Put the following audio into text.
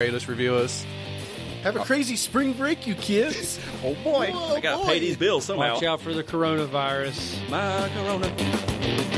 Rate us, review us. Have a crazy spring break, you kids. Oh, boy. I got to pay these bills somehow. Watch out for the coronavirus. My corona.